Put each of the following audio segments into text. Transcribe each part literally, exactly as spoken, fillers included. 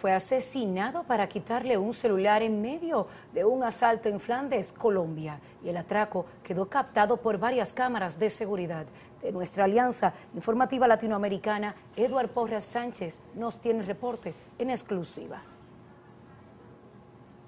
Fue asesinado para quitarle un celular en medio de un asalto en Flandes, Colombia. Y el atraco quedó captado por varias cámaras de seguridad. De nuestra alianza informativa latinoamericana, Eduard Porras Sánchez nos tiene reporte en exclusiva.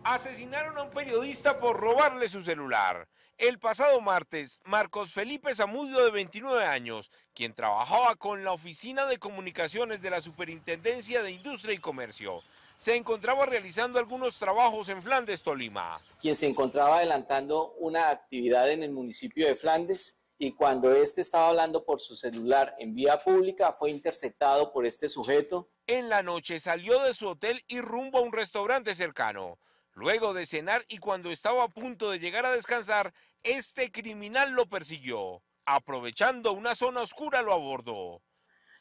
Asesinaron a un periodista por robarle su celular. El pasado martes, Marcos Felipe Zamudio, de veintinueve años, quien trabajaba con la Oficina de Comunicaciones de la Superintendencia de Industria y Comercio, se encontraba realizando algunos trabajos en Flandes, Tolima. Quien se encontraba adelantando una actividad en el municipio de Flandes y cuando este estaba hablando por su celular en vía pública fue interceptado por este sujeto. En la noche salió de su hotel y rumbo a un restaurante cercano. Luego de cenar y cuando estaba a punto de llegar a descansar, este criminal lo persiguió. Aprovechando una zona oscura lo abordó.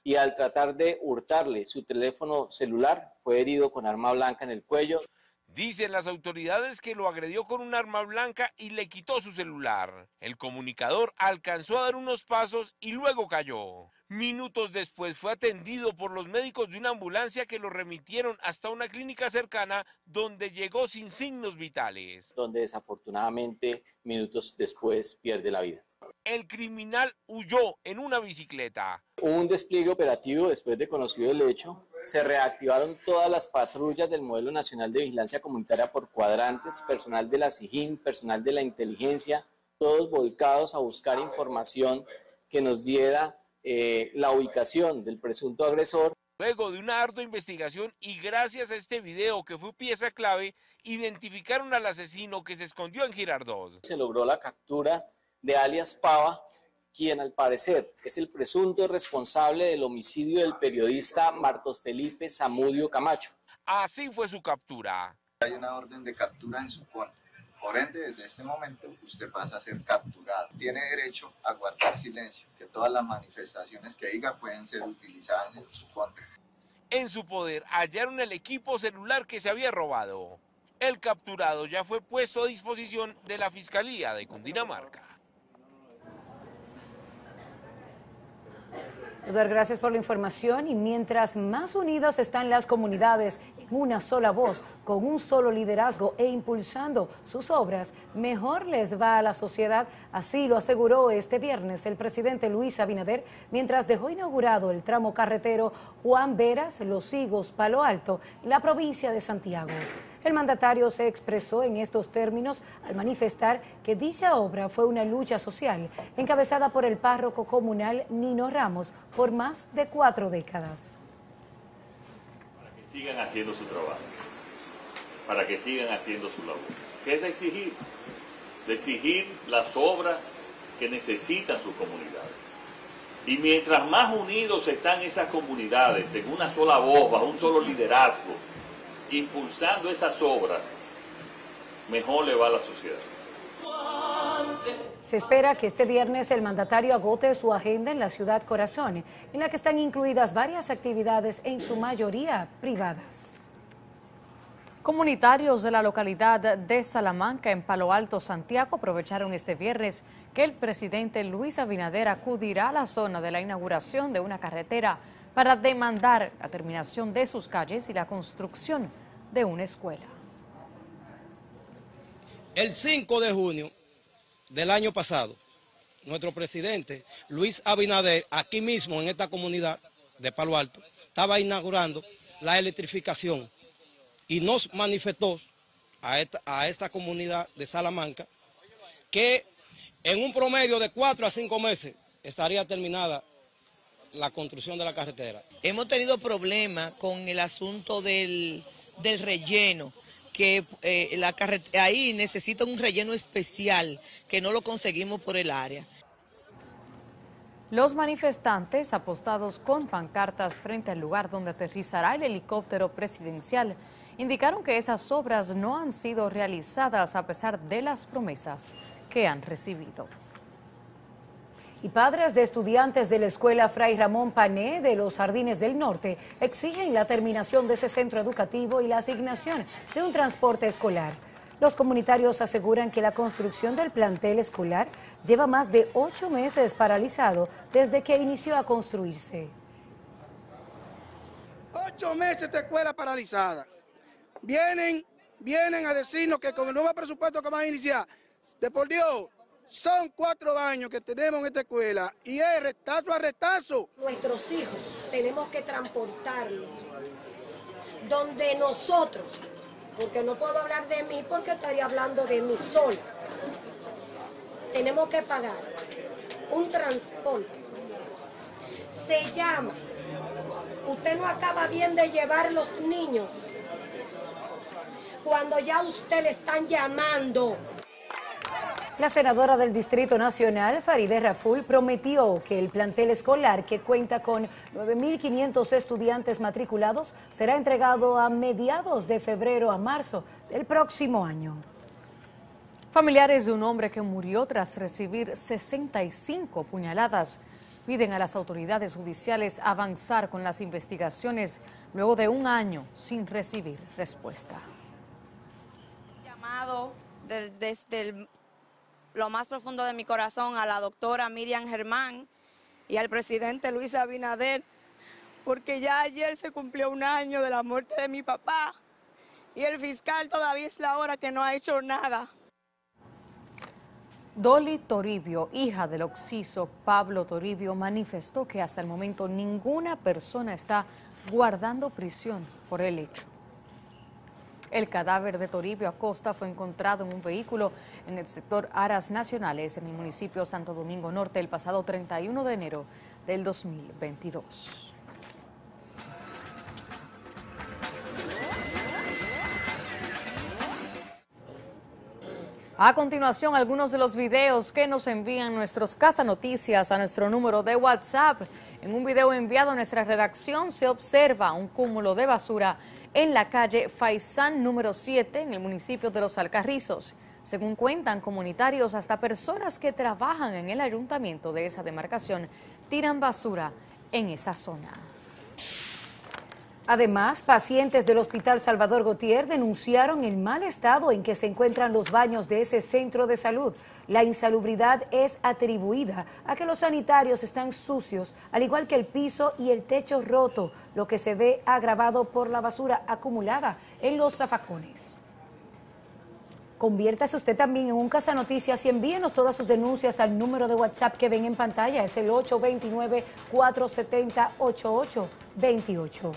Y al tratar de hurtarle su teléfono celular, fue herido con arma blanca en el cuello. Dicen las autoridades que lo agredió con un arma blanca y le quitó su celular. El comunicador alcanzó a dar unos pasos y luego cayó. Minutos después fue atendido por los médicos de una ambulancia que lo remitieron hasta una clínica cercana donde llegó sin signos vitales. Donde desafortunadamente minutos después pierde la vida. El criminal huyó en una bicicleta. Hubo un despliegue operativo después de conocido el hecho. Se reactivaron todas las patrullas del Modelo Nacional de Vigilancia Comunitaria por cuadrantes, personal de la SIJIN, personal de la inteligencia, todos volcados a buscar información que nos diera eh, la ubicación del presunto agresor. Luego de una ardua investigación y gracias a este video que fue pieza clave, identificaron al asesino que se escondió en Girardot. Se logró la captura de alias Pava, quien al parecer es el presunto responsable del homicidio del periodista Marcos Felipe Zamudio Camacho. Así fue su captura. Hay una orden de captura en su contra. Por ende, desde este momento usted pasa a ser capturado. Tiene derecho a guardar silencio, que todas las manifestaciones que diga pueden ser utilizadas en su contra. En su poder hallaron el equipo celular que se había robado. El capturado ya fue puesto a disposición de la Fiscalía de Cundinamarca. Eduardo, gracias por la información y mientras más unidas están las comunidades en una sola voz, con un solo liderazgo e impulsando sus obras, mejor les va a la sociedad. Así lo aseguró este viernes el presidente Luis Abinader mientras dejó inaugurado el tramo carretero Juan Veras-Los Higos-Palo Alto en la provincia de Santiago. El mandatario se expresó en estos términos al manifestar que dicha obra fue una lucha social encabezada por el párroco comunal Nino Ramos por más de cuatro décadas. Para que sigan haciendo su trabajo, para que sigan haciendo su labor, que es de exigir, de exigir las obras que necesitan sus comunidades. Y mientras más unidos están esas comunidades, en una sola voz, bajo un solo liderazgo, impulsando esas obras, mejor le va a la sociedad. Se espera que este viernes el mandatario agote su agenda en la ciudad corazón, en la que están incluidas varias actividades, en su mayoría privadas. Comunitarios de la localidad de Salamanca, en Palo Alto, Santiago, aprovecharon este viernes que el presidente Luis Abinader acudirá a la zona de la inauguración de una carretera para demandar la terminación de sus calles y la construcción de una escuela. El cinco de junio del año pasado, nuestro presidente Luis Abinader, aquí mismo en esta comunidad de Palo Alto, estaba inaugurando la electrificación y nos manifestó a esta, a esta comunidad de Salamanca que en un promedio de cuatro a cinco meses estaría terminada la construcción de la carretera. Hemos tenido problemas con el asunto del, del relleno, que eh, la carretera ahí necesita un relleno especial, que no lo conseguimos por el área. Los manifestantes, apostados con pancartas frente al lugar donde aterrizará el helicóptero presidencial, indicaron que esas obras no han sido realizadas a pesar de las promesas que han recibido. Y padres de estudiantes de la escuela Fray Ramón Pané de los Jardines del Norte exigen la terminación de ese centro educativo y la asignación de un transporte escolar. Los comunitarios aseguran que la construcción del plantel escolar lleva más de ocho meses paralizado desde que inició a construirse. Ocho meses esta escuela paralizada. Vienen, vienen a decirnos que con el nuevo presupuesto que van a iniciar, de por Dios, son cuatro años que tenemos en esta escuela y es retazo a retazo. Nuestros hijos tenemos que transportarlos donde nosotros, porque no puedo hablar de mí porque estaría hablando de mí sola, tenemos que pagar un transporte. Se llama, usted no acaba bien de llevar los niños cuando ya usted le están llamando. La senadora del Distrito Nacional, Faride Raful, prometió que el plantel escolar, que cuenta con nueve mil quinientos estudiantes matriculados, será entregado a mediados de febrero a marzo del próximo año. Familiares de un hombre que murió tras recibir sesenta y cinco puñaladas piden a las autoridades judiciales avanzar con las investigaciones luego de un año sin recibir respuesta. Llamado de, desde el... lo más profundo de mi corazón a la doctora Miriam Germán y al presidente Luis Abinader, porque ya ayer se cumplió un año de la muerte de mi papá y el fiscal todavía es la hora que no ha hecho nada. Dolly Toribio, hija del occiso Pablo Toribio, manifestó que hasta el momento ninguna persona está guardando prisión por el hecho. El cadáver de Toribio Acosta fue encontrado en un vehículo en el sector Aras Nacionales, en el municipio Santo Domingo Norte, el pasado treinta y uno de enero del dos mil veintidós. A continuación, algunos de los videos que nos envían nuestros Casa Noticias a nuestro número de WhatsApp. En un video enviado a nuestra redacción se observa un cúmulo de basura en la calle Faisán número siete, en el municipio de Los Alcarrizos. Según cuentan comunitarios, hasta personas que trabajan en el ayuntamiento de esa demarcación tiran basura en esa zona. Además, pacientes del Hospital Salvador Gautier denunciaron el mal estado en que se encuentran los baños de ese centro de salud. La insalubridad es atribuida a que los sanitarios están sucios, al igual que el piso y el techo roto, lo que se ve agravado por la basura acumulada en los zafacones. Conviértase usted también en un Casa Noticias y envíenos todas sus denuncias al número de WhatsApp que ven en pantalla. Es el ocho dos nueve, cuatro siete cero, ocho ocho dos ocho.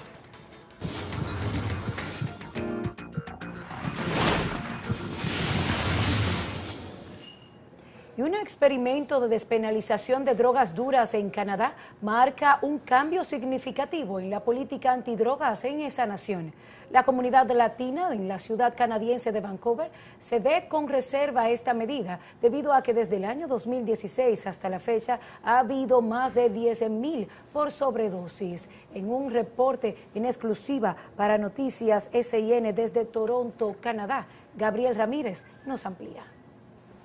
Y un experimento de despenalización de drogas duras en Canadá marca un cambio significativo en la política antidrogas en esa nación. La comunidad latina en la ciudad canadiense de Vancouver se ve con reserva esta medida debido a que desde el año dos mil dieciséis hasta la fecha ha habido más de diez mil por sobredosis. En un reporte en exclusiva para Noticias S I N desde Toronto, Canadá, Gabriel Ramírez nos amplía.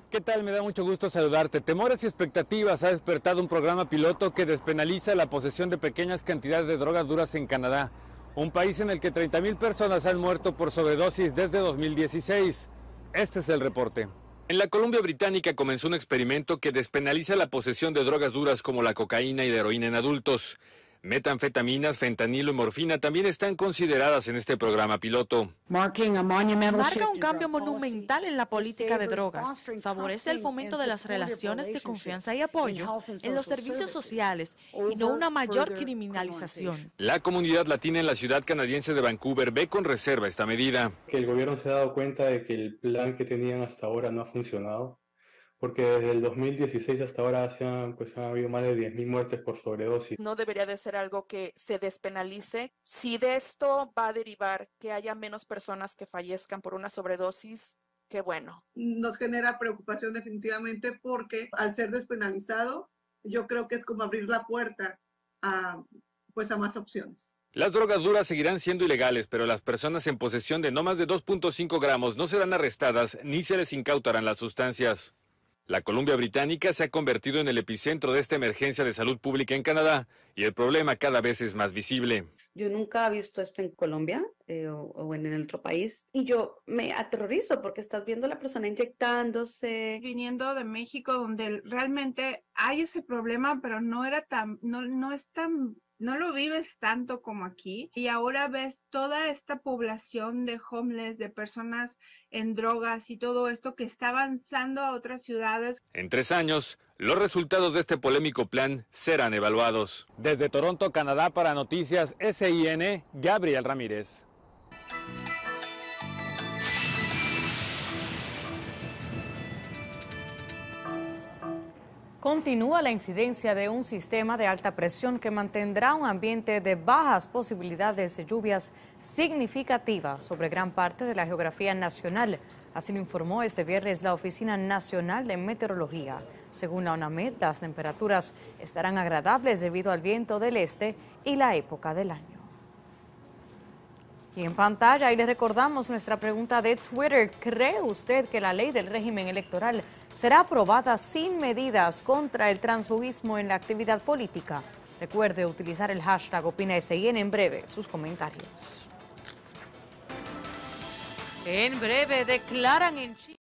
¿Qué tal? Me da mucho gusto saludarte. Temores y expectativas ha despertado un programa piloto que despenaliza la posesión de pequeñas cantidades de drogas duras en Canadá, un país en el que treinta mil personas han muerto por sobredosis desde dos mil dieciséis. Este es el reporte. En la Columbia Británica comenzó un experimento que despenaliza la posesión de drogas duras como la cocaína y la heroína en adultos. Metanfetaminas, fentanilo y morfina también están consideradas en este programa piloto. Marca un cambio monumental en la política de drogas. Favorece el fomento de las relaciones de confianza y apoyo en los servicios sociales y no una mayor criminalización. La comunidad latina en la ciudad canadiense de Vancouver ve con reserva esta medida. Que el gobierno se ha dado cuenta de que el plan que tenían hasta ahora no ha funcionado, porque desde el dos mil dieciséis hasta ahora se han, pues, han habido más de diez mil muertes por sobredosis. No debería de ser algo que se despenalice. Si de esto va a derivar que haya menos personas que fallezcan por una sobredosis, qué bueno. Nos genera preocupación definitivamente porque al ser despenalizado, yo creo que es como abrir la puerta a, pues, a más opciones. Las drogas duras seguirán siendo ilegales, pero las personas en posesión de no más de dos punto cinco gramos no serán arrestadas ni se les incautarán las sustancias. La Columbia Británica se ha convertido en el epicentro de esta emergencia de salud pública en Canadá y el problema cada vez es más visible. Yo nunca he visto esto en Colombia eh, o, o en el otro país y yo me aterrorizo porque estás viendo a la persona inyectándose. Viniendo de México donde realmente hay ese problema, pero no, era tan, no, no es tan no lo vives tanto como aquí, y ahora ves toda esta población de homeless, de personas en drogas y todo esto que está avanzando a otras ciudades. En tres años, los resultados de este polémico plan serán evaluados. Desde Toronto, Canadá, para Noticias S I N, Gabriel Ramírez. Continúa la incidencia de un sistema de alta presión que mantendrá un ambiente de bajas posibilidades de lluvias significativas sobre gran parte de la geografía nacional. Así lo informó este viernes la Oficina Nacional de Meteorología. Según la ONAMED, las temperaturas estarán agradables debido al viento del este y la época del año. Y en pantalla, ahí les recordamos nuestra pregunta de Twitter. ¿Cree usted que la ley del régimen electoral será aprobada sin medidas contra el transfugismo en la actividad política? Recuerde utilizar el hashtag OpinaSIN en breve sus comentarios. En breve declaran en Chile.